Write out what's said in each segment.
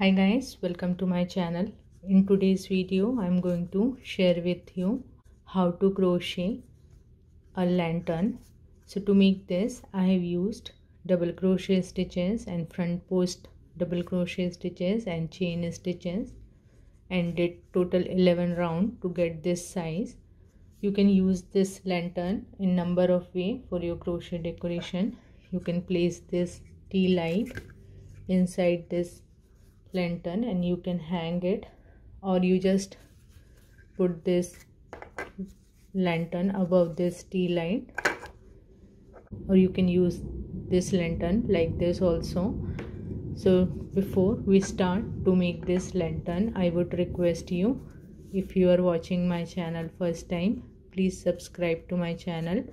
Hi guys, welcome to my channel. In today's video I'm going to share with you how to crochet a lantern. So to make this I have used double crochet stitches and front post double crochet stitches and chain stitches and did total 11 rounds to get this size. You can use this lantern in number of ways for your crochet decoration. You can place this tea light inside this lantern and you can hang it, or you just put this lantern above this tea light, or you can use this lantern like this also. So before we start to make this lantern, I would request you, if you are watching my channel first time, please subscribe to my channel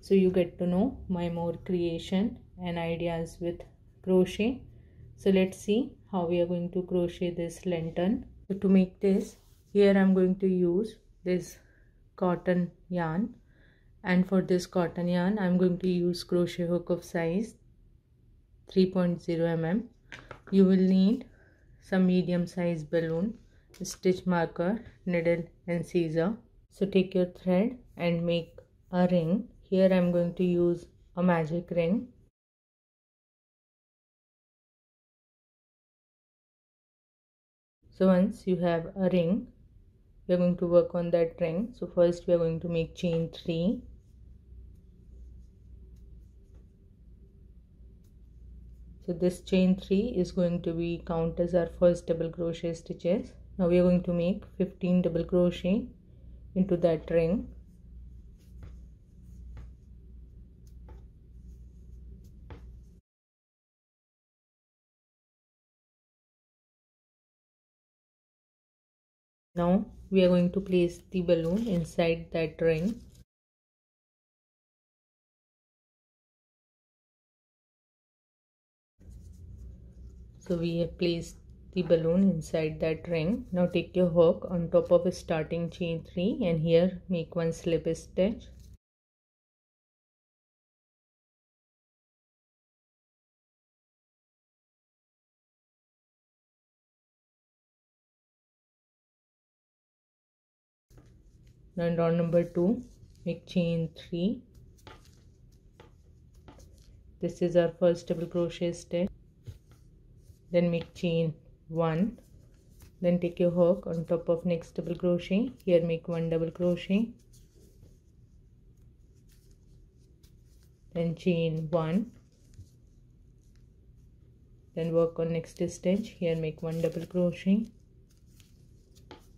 so you get to know my more creation and ideas with crochet. So let's see how we are going to crochet this lantern. So to make this, here I'm going to use this cotton yarn, and for this cotton yarn I'm going to use crochet hook of size 3.0 mm. You will need some medium size balloon, stitch marker, needle and scissor. So take your thread and make a ring. Here I'm going to use a magic ring. So once you have a ring, we are going to work on that ring. So first we are going to make chain 3. So this chain 3 is going to be count as our first double crochet stitches. Now we are going to make 15 double crochet into that ring. Now we are going to place the balloon inside that ring. So we have placed the balloon inside that ring. Now take your hook on top of a starting chain 3 and here make one slip stitch. Now in round number 2, make chain 3. This is our first double crochet stitch. Then make chain 1. Then take your hook on top of next double crochet. Here make one double crochet. Then chain 1. Then work on next stitch. Here make one double crochet.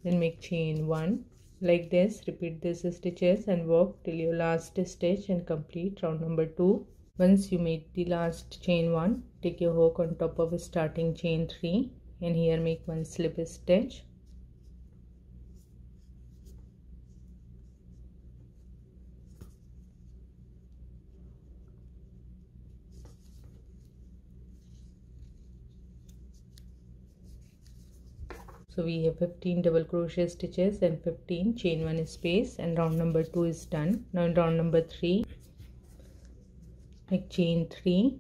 Then make chain 1. Like this, repeat these stitches and work till your last stitch and complete round number 2. Once you made the last chain 1, take your hook on top of a starting chain 3 and here make one slip stitch. So we have 15 double crochet stitches and 15 chain 1 space, and round number 2 is done. Now in round number 3, make chain 3.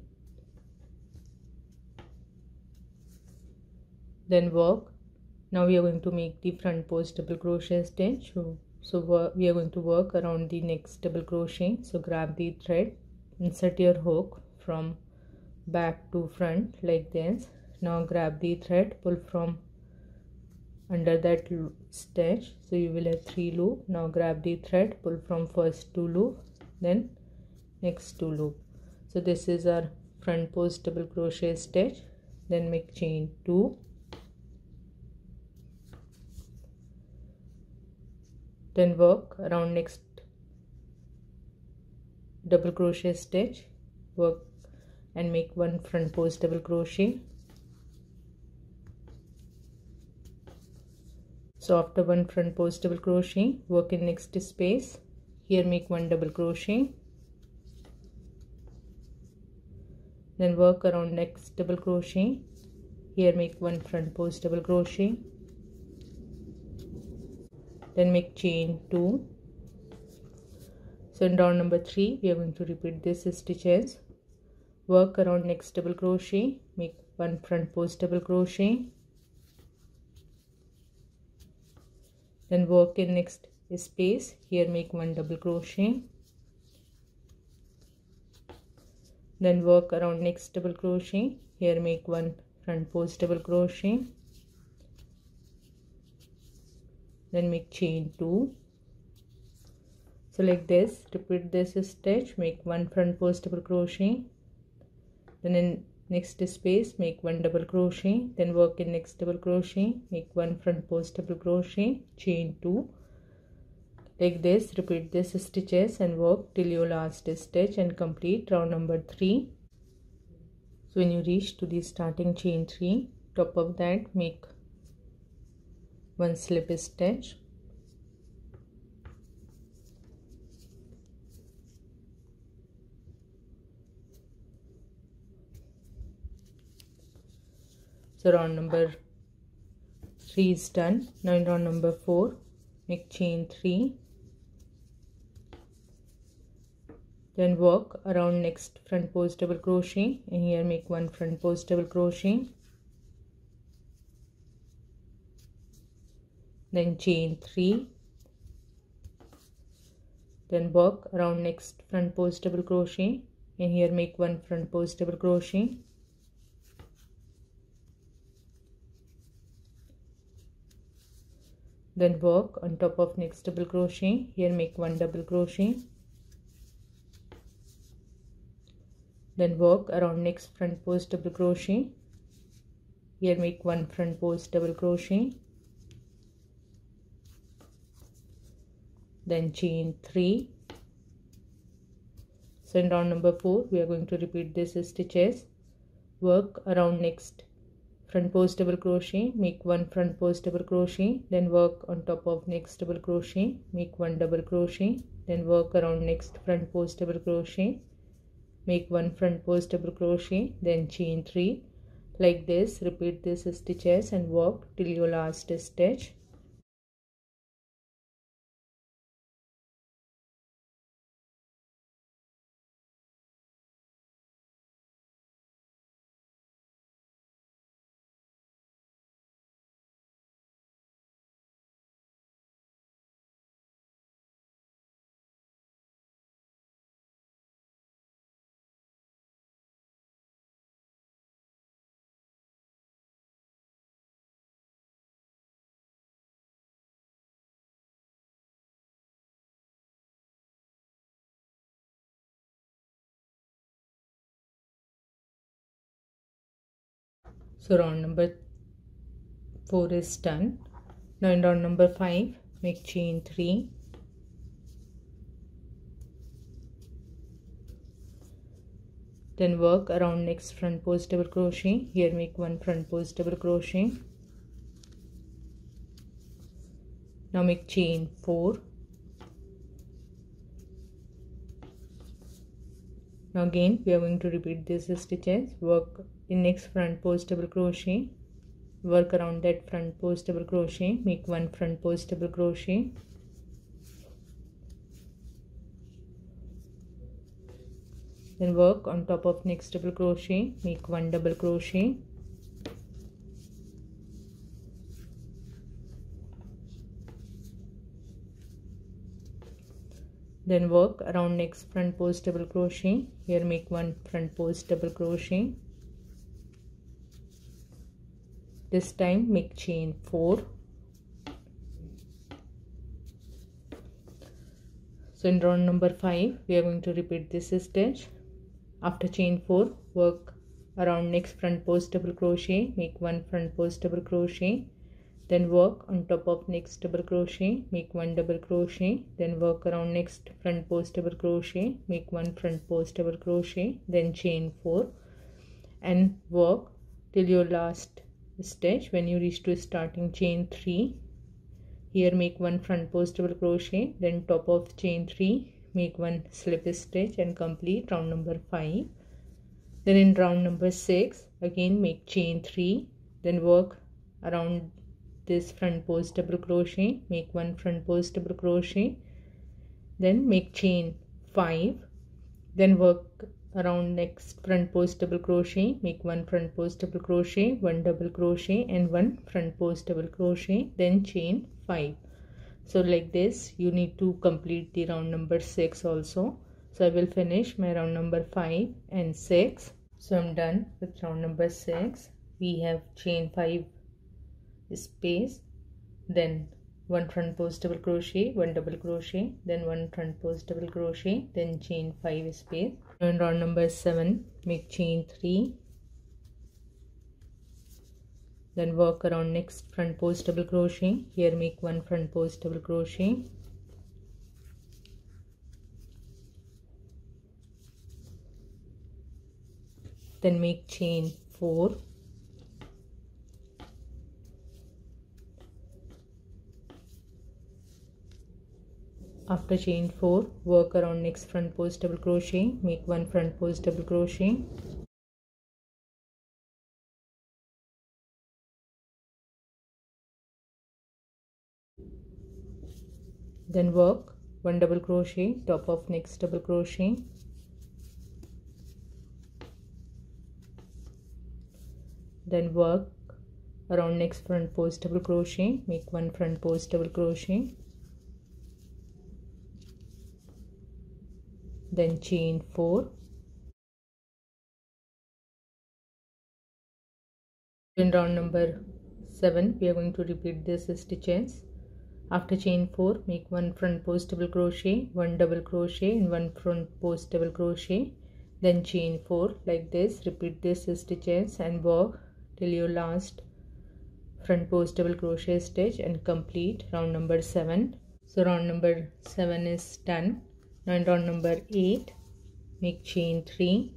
Then work. Now we are going to make the front post double crochet stitch. So we are going to work around the next double crochet. So grab the thread, insert your hook from back to front like this. Now grab the thread, pull from under that stitch, so you will have 3 loops. Now grab the thread, pull from first 2 loop, then next 2 loop. So this is our front post double crochet stitch. Then make chain 2. Then work around next double crochet stitch, work and make one front post double crochet. So after one front post double crochet, work in next space. Here make one double crochet. Then work around next double crochet. Here make one front post double crochet. Then make chain 2. So in round number 3, we are going to repeat these stitches. Work around next double crochet, make one front post double crochet. Then work in next space. Here make one double crochet, then work around next double crochet. Here make one front post double crochet, then make chain 2. So like this, repeat this stitch. Make one front post double crochet, then in next space make one double crochet, then work in next double crochet, make one front post double crochet, chain 2. Like this, repeat this stitches and work till your last stitch and complete round number 3. So when you reach to the starting chain 3, top of that make one slip stitch. So round number 3 is done. Now in round number 4, make chain 3, then work around next front post double crochet, and here make one front post double crochet, then chain 3, then work around next front post double crochet, and here make one front post double crochet, then work on top of next double crochet. Here make one double crochet, then work around next front post double crochet. Here make one front post double crochet, then chain 3. So in round number 4 we are going to repeat this stitches. Work around next front post double crochet, make one front post double crochet, then work on top of next double crochet, make one double crochet, then work around next front post double crochet, make one front post double crochet, then chain 3. Like this, repeat these stitches and work till your last stitch. So round number 4 is done. Now in round number 5, make chain 3, then work around next front post double crochet. Here make one front post double crochet. Now make chain 4. Now again we are going to repeat these stitches. Work in next front post double crochet, work around that front post double crochet, make one front post double crochet, then work on top of next double crochet, make one double crochet, then work around next front post double crochet. Here make one front post double crochet. This time make chain 4. So in round number 5 we are going to repeat this stitch. After chain 4, work around next front post double crochet, make one front post double crochet, then work on top of next double crochet, make one double crochet, then work around next front post double crochet, make one front post double crochet, then chain 4 and work till your last stitch. When you reach to starting chain 3, here make one front post double crochet, then top of chain 3 make one slip stitch and complete round number 5. Then in round number 6 again make chain 3, then work around this front post double crochet, make one front post double crochet, then make chain 5, then work around next front post double crochet, make one front post double crochet, one double crochet and one front post double crochet, then chain 5. So like this you need to complete the round number 6 also. So I will finish my round number 5 and 6. So I'm done with round number 6. We have chain 5 space, then 1 front post double crochet, 1 double crochet, then 1 front post double crochet, then chain 5 space. In round number 7 make chain 3, then work around next front post double crochet. Here make 1 front post double crochet, then make chain 4, after chain 4 work around next front post double crochet, make 1 front post double crochet, then work 1 double crochet top of next double crochet, then work around next front post double crochet, make 1 front post double crochet, then chain 4. In round number 7 we are going to repeat this stitches. After chain 4 make 1 front post double crochet, 1 double crochet and 1 front post double crochet, then chain 4. Like this repeat this stitches and work till your last front post double crochet stitch and complete round number 7. So round number 7 is done. Now in round number 8 make chain 3,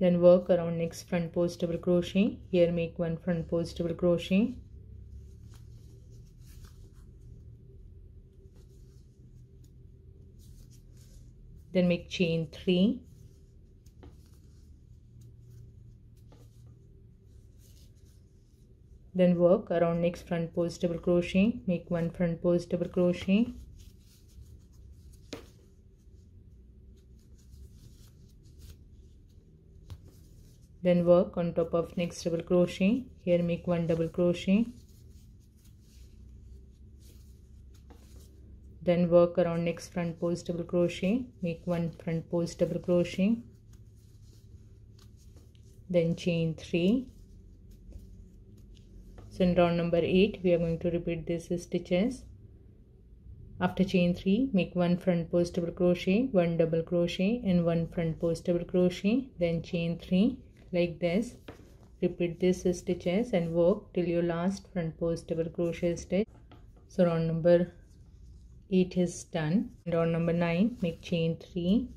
then work around next front post double crochet. Here make 1 front post double crochet, then make chain 3, then work around next front post double crochet, make 1 front post double crochet, then work on top of next double crochet. Here make 1 double crochet, then work around next front post double crochet, make 1 front post double crochet, then chain 3. So in round number 8 we are going to repeat these stitches. After chain 3 make 1 front post double crochet, 1 double crochet and 1 front post double crochet, then chain 3. Like this repeat these stitches and work till your last front post double crochet stitch. So round number 8 is done. Round number 9 make chain 3,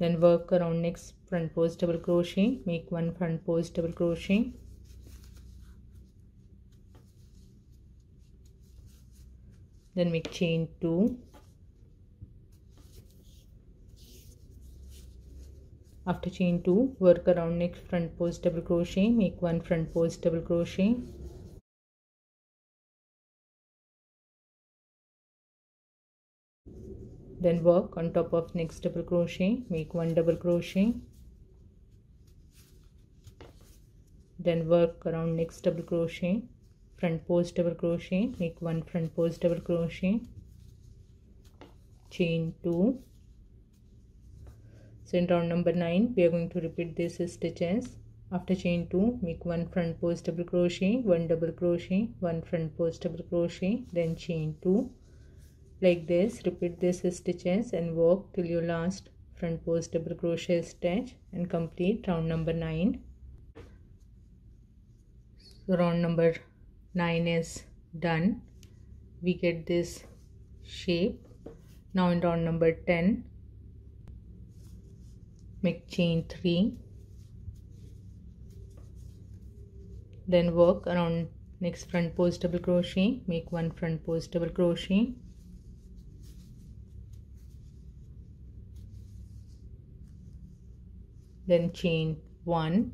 then work around next front post double crochet, make 1 front post double crochet, then make chain 2. After chain 2 work around next front post double crochet, make 1 front post double crochet, then work on top of next double crochet, make 1 double crochet, then work around next double crochet, front post double crochet, make 1 front post double crochet, chain 2. So in round number 9 we are going to repeat these stitches. After chain 2 make 1 front post double crochet, 1 double crochet, 1 front post double crochet, then chain 2. Like this repeat these stitches and work till your last front post double crochet stitch and complete round number 9. So round number 9 is done. We get this shape. Now in round number 10 make chain 3, then work around next front post double crochet, make 1 front post double crochet, then chain 1.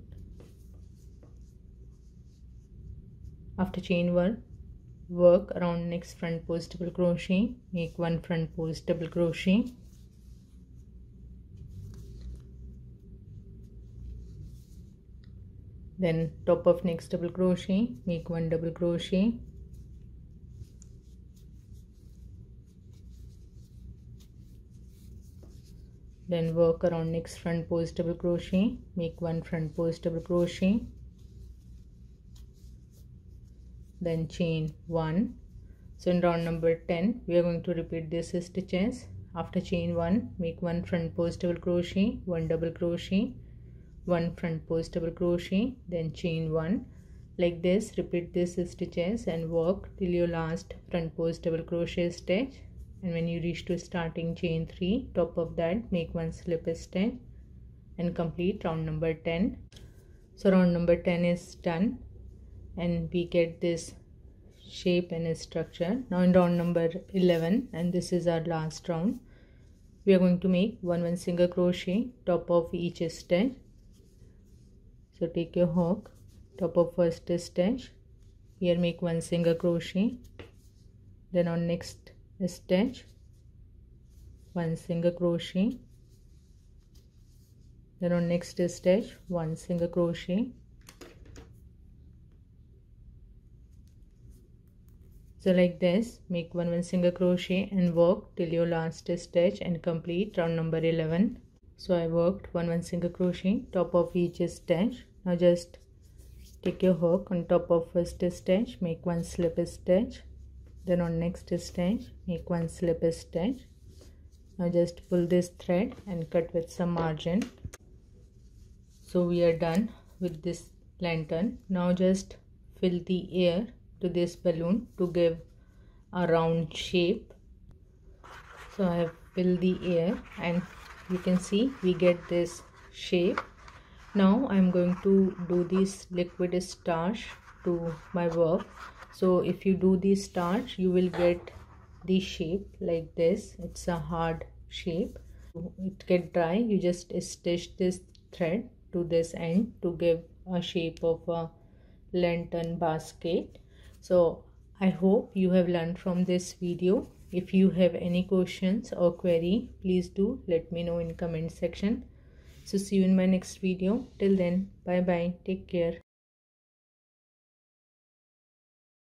After chain 1 work around next front post double crochet, make 1 front post double crochet, then top of next double crochet, make one double crochet, then work around next front post double crochet, make one front post double crochet, then chain 1. So in round number 10 we are going to repeat these stitches. After chain 1, make one front post double crochet, one double crochet, one front post double crochet, then chain 1. Like this, repeat these stitches and work till your last front post double crochet stitch, and when you reach to starting chain 3, top of that make one slip stitch and complete round number 10. So round number 10 is done and we get this shape and structure. Now in round number 11, and this is our last round, we are going to make one single crochet top of each stitch. So take your hook, top of first stitch, here make one single crochet, then on next stitch one single crochet, then on next stitch one single crochet. So like this, make one single crochet and work till your last stitch and complete round number 11. So I worked one single crochet top of each stitch. Now just take your hook on top of first stitch, make one slip stitch, then on next stitch make one slip stitch. Now just pull this thread and cut with some margin. So we are done with this lantern. Now just fill the air to this balloon to give a round shape. So I have filled the air and you can see we get this shape. Now I'm going to do this liquid starch to my work. So if you do this starch you will get the shape like this. It's a hard shape. It get dry, you just stitch this thread to this end to give a shape of a lantern basket. So I hope you have learned from this video. If you have any questions or query, please do let me know in comment section. So see you in my next video. Till then, bye bye, take care.